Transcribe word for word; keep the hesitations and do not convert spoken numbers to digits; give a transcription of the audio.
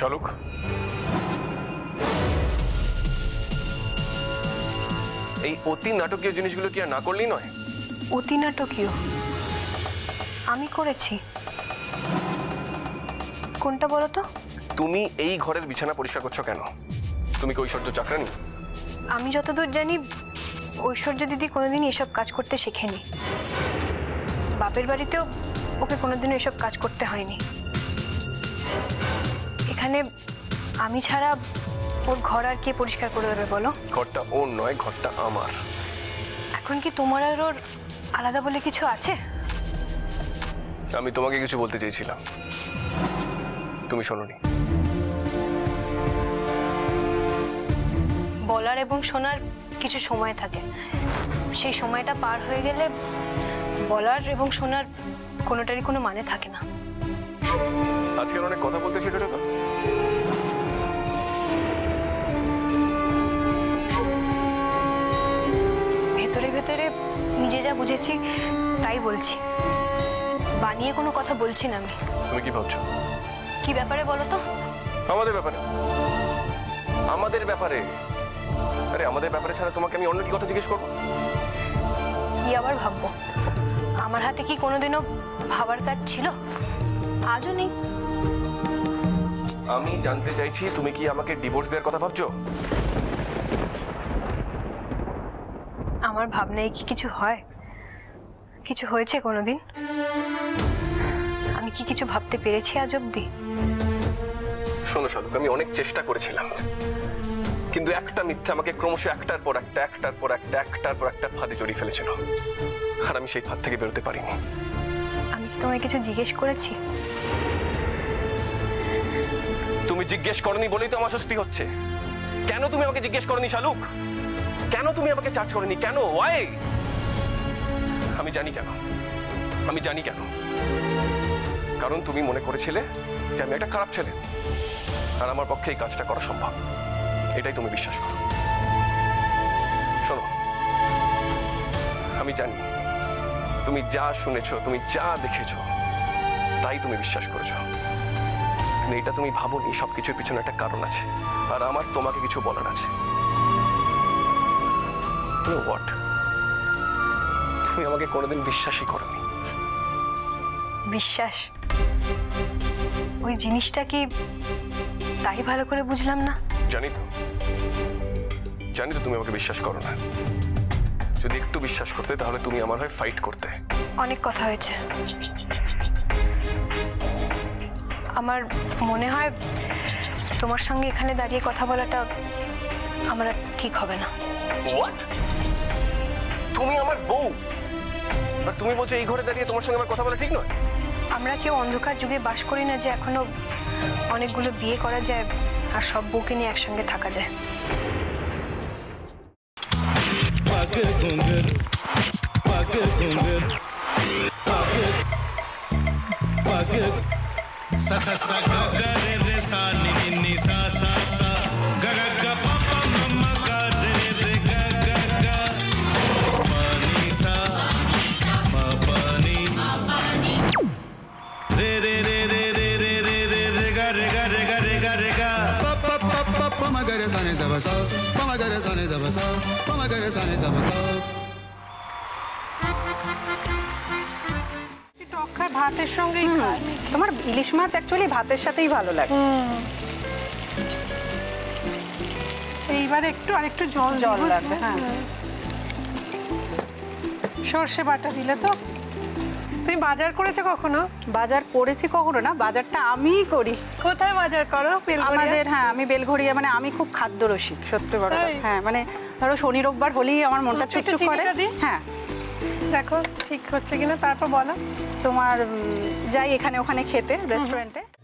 Shaluk? এই অতি নাটকীয় জিনিসগুলো কি আর না করলেই নয়? অতি নাটকীয়? আমি করেছি। কোনটা বলো তো? তুমি এই ঘরের বিছানা পরিষ্কার করছো কেন? তুমি কি ঐশ্বর্য চাকরানি? আমি যতদূর জানি ঐশ্বর্য দিদি কোনোদিন এসব কাজ করতে শেখেনি। বাপের বাড়িতেও ওকে কোনোদিন এসব কাজ করতে হয়নি। এখানে আমি ছাড়া ওর ঘর আর কে পরিষ্কার করে দেবে বলো? ঘরটা ওর নয়, ঘরটা আমার। এখন কি তোমার আর ওর আলাদা বলে কিছু আছে? আমি তোমাকে কিছু বলতে চেয়েছিলাম, তুমি শোনোনি। বলার এবং শোনার কিছু সময় থাকে, সেই সময়টা পার হয়ে গেলে বলার এবং শোনার কোনোটারই কোনো মানে থাকে না। আজকাল অনেক কথা বলতে শিখেছো তো? ভেতরে ভেতরে নিজে যা বুঝেছি তাই বলছি, বানিয়ে কোনো কথা বলছি না আমি। তুমি কি ভাবছো? কি ব্যাপারে বলো তো? আমাদের ব্যাপারে। আমাদের ব্যাপারে? আরে আমাদের ব্যাপারে ছাড়া তোমাকে আমি অন্য কি কথা জিজ্ঞেস করবো? কি আবার ভাববো? আমার হাতে কি কোনোদিনও ভাবার কাজ ছিল? আজও নেই। আমি জানতে চাইছি তুমি কি আমাকে ডিভোর্স দেওয়ার কথা ভাবছো? আমার ভাবনায় কি কিছু হয়? কিছু হয়েছে কোনোদিন? আমি কি কিছু ভাবতে পেরেছি আজ অবধি? শোনো শালুক, আমি অনেক চেষ্টা করেছিলাম, কিন্তু একটা মিথ্যা আমাকে ক্রমশ একটার পর একটা একটার পর একটা একটার পর একটা ফাঁদে জড়িয়ে ফেলেছিল, আর আমি সেই ফাঁদ থেকে বেরোতে পারিনি। আমি কি তোমায় কিছু জিজ্ঞেস করেছি? তুমি জিজ্ঞেস করনি বলেই তো আমার অস্বস্তি হচ্ছে। কেন তুমি আমাকে জিজ্ঞেস করনি শালুক? কেন তুমি আমাকে চার্জ করনি? কেন? ওয়াই? আমি জানি কেন, আমি জানি কেন। কারণ তুমি মনে করেছিলে যে আমি একটা খারাপ ছেলে, আর আমার পক্ষে এই কাজটা করা সম্ভব, এটাই তুমি বিশ্বাস করো। শোনো, আমি জানি তুমি যা শুনেছো, তুমি যা দেখেছো, তাই তুমি বিশ্বাস করেছো, কিন্তু এটা তুমি ভাবোনি সবকিছুর পিছনে একটা কারণ আছে, আর আমার তোমাকে কিছু বলার আছে। হোয়াট? তুমি আমাকে কোনোদিন বিশ্বাসই করোনি। বিশ্বাস ওই জিনিসটা কি তাই ভালো করে বুঝলাম না। জানি তো, জানি তো তুমি আমাকে বিশ্বাস করো না। যদি একটু বিশ্বাস করতে তাহলে তুমি আমার হয়ে ফাইট করতে। অনেক কথা হয়েছে। আমার মনে হয় তোমার সঙ্গে এখানে দাঁড়িয়ে কথা বলাটা আমার ঠিক হবে না। হোয়াট? তুমি আমার বউ, আর তুমি বলছো এই ঘরে দাঁড়িয়ে তোমার সঙ্গে আমার কথা বলা ঠিক নয়? আমরা কেউ অন্ধকার যুগে বাস করি না যে এখনো অনেকগুলো বিয়ে করা যায় আর সব বউকে নিয়ে একসঙ্গে থাকা যায়। ভাতের সঙ্গে তোমার ইলিশ মাছ অ্যাকচুয়ালি ভাতের সাথেই ভালো লাগে। এইবারে একটু আর একটু জল জল লাগবে। হ্যাঁ, সর্ষে বাটা দিলে তো। তুমি বাজার করেছো কখনো? বাজার করেছি কখনো না, বাজারটা আমিই করি। কোথায় বাজার করো? আমাদের, হ্যাঁ আমি বেলঘড়িয়া। মানে আমি খুব খাদ্য রসিক সত্যি বড়। হ্যাঁ মানে ধরো শনি রোববার হলেই আমার মনটা চুপচুপ করে। হ্যাঁ দেখো ঠিক হচ্ছে কিনা তারপর বলো। তোমার যাই এখানে ওখানে খেতে, রেস্টুরেন্টে।